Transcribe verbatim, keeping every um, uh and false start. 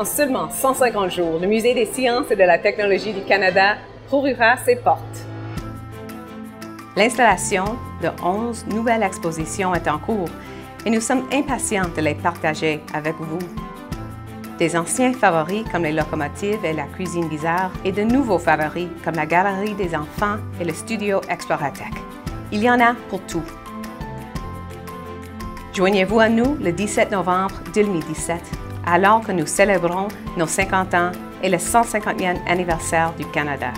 En seulement cent cinquante jours, le Musée des sciences et de la technologie du Canada rouvrira ses portes. L'installation de onze nouvelles expositions est en cours et nous sommes impatients de les partager avec vous. Des anciens favoris comme les locomotives et la cuisine bizarre et de nouveaux favoris comme la Galerie des enfants et le studio Exploratech. Il y en a pour tout. Joignez-vous à nous le dix-sept novembre deux mille dix-sept, alors que nous célébrons nos cinquante ans et le cent cinquantième anniversaire du Canada.